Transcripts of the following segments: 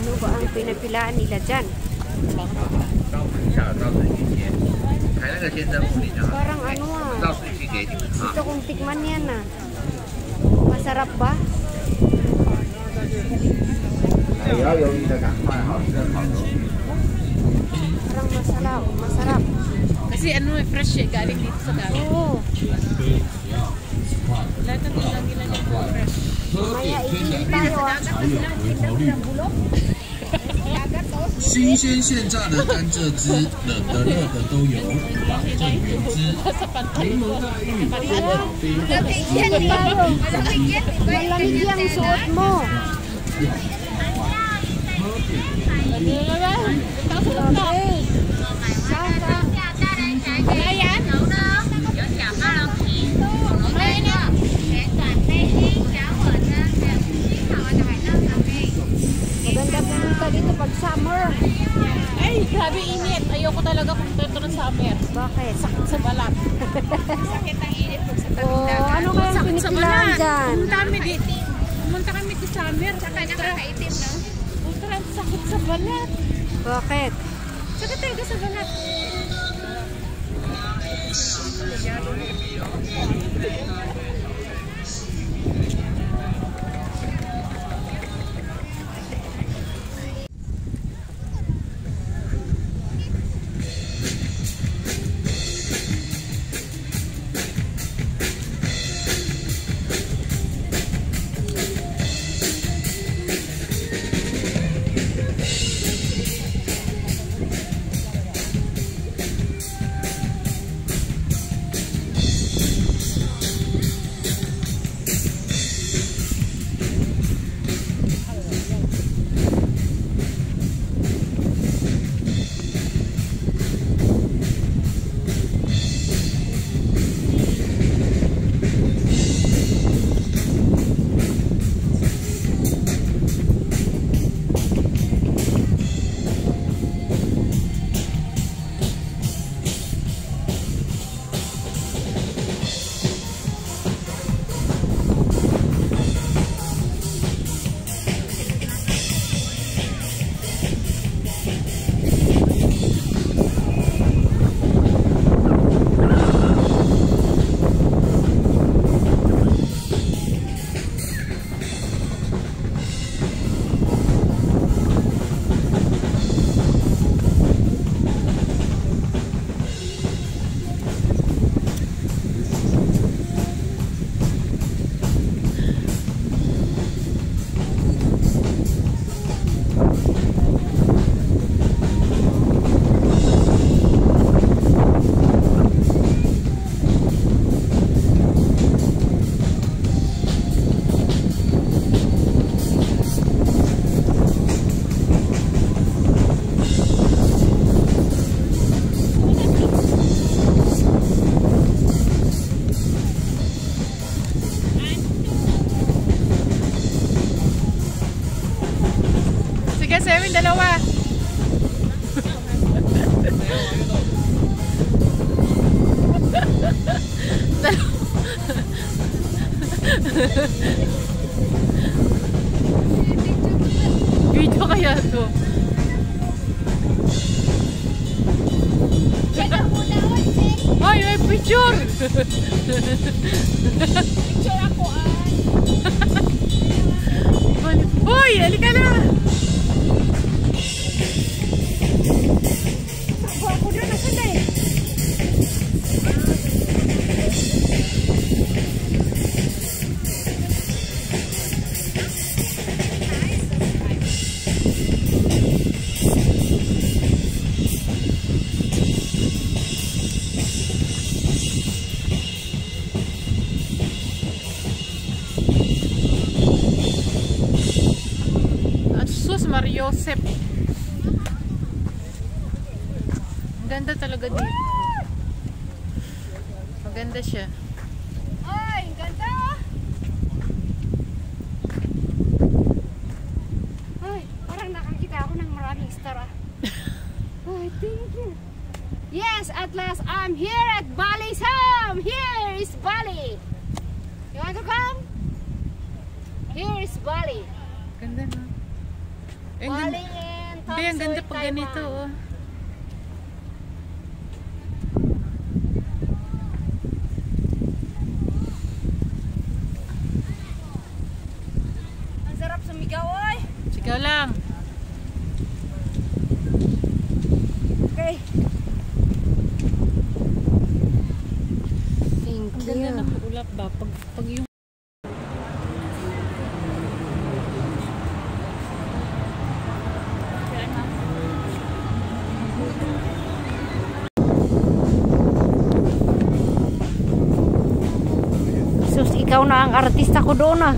Ano ba ang pinapilaan nila dyan? Parang ano ah. Gusto kong tikman yan ah. Masarap ba? Parang masarap, masarap. Kasi ano may fresh eh, galing dito sa gabi. Oo. Lahat ang ilang dito fresh. Maya itin tayo ah. Malamig ang suot mo. Maganda pumunta dito pag summer. Ay, grabe init. Ayoko talaga kung dito ng summer. Bakit? Sakit sa balat. Sakit ang init pag sa tabing dagat. Ano kaya ang pinipilaan dyan? Pumunta kami dito summer. Saka nakakaitim na. Sakit sa balat. Bakit? Sakit talaga sa balat. Dalawa. Video kaya to. Ay, may picture. Picture ako ay. Hoy, halika na. Joseph. Maganda talaga dito. Maganda siya. Ay, ganda! Ay, parang nakakita ako ng maraming star. Ay, thank you. Yes, at last I'm here at Bali's home. Here is Bali. You want to come? Here is Bali. Ganda na. Ayun, ganda pag ganito. Ang sarap sumigaw, oy! Sigaw lang. Okay. Thank you. Ang ganda na ulap ba? Pag yung ikaw na ang artista ko doon ah.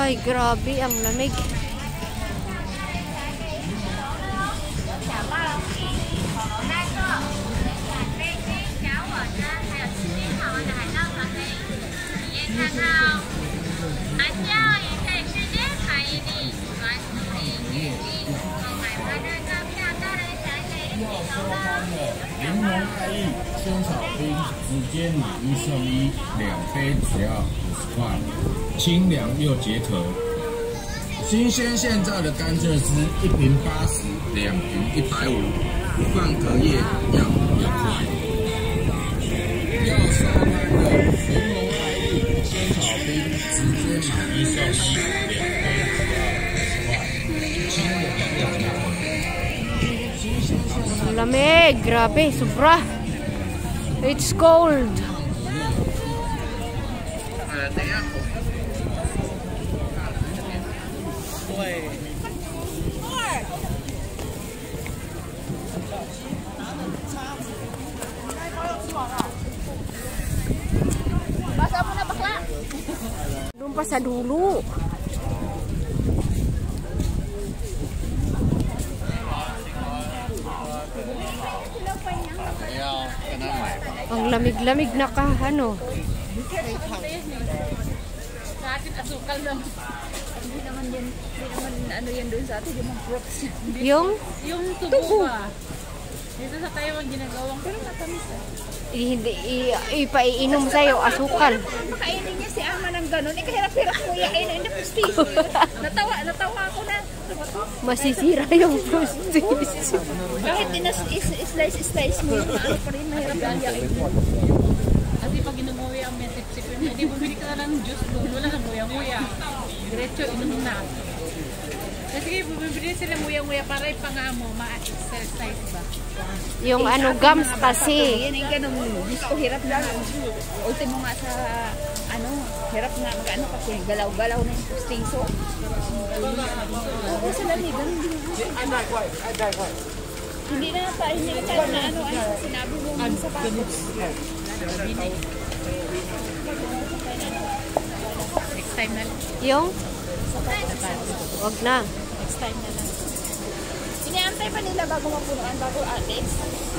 Ay, grabe ang lamig. Malamig, grabe, sobra. It's cold. Basa mo na bakla. Doon pa sa dulo. Ang lamig-lamig na kahano. Sa atin asukal lang. Hindi naman yan, doon sa atin yung props. Yung tubo ba? Dito sa tayo ang ginagawang pero matamis ah. Hindi ipaiinom sa'yo asukal. Makainin niya si Ama ng ganun. Ikahirap-hirap mo yain. Hindi pustis. Natawa ako na. Masisira yung pustis. Kahit inas-slice-slice mo yung maano pa rin. Mahirap lang yain. Kasi pag inumuwi ang mesip-sip mo, hindi bumili ka na ng juice doon. Wala nang muya-muya. Diretso, inumin na. Kasi bibili sila muya-muya para ipanga mo, ma-exercise ba? Yung ano, gums kasi. Yan yung ganun, gusto hirap na. Ultimo nga sa, ano, hirap na mag-ano kasi galaw-galaw na yung pustiso. Oo, sila may ganun din. Hindi na pahinig tayo na ano-ano sa sinabi mo sa patos. Next time na lang. Yung? Wag na. Next time na lang. Inaantay pa nila bago mapunuan, bago alis.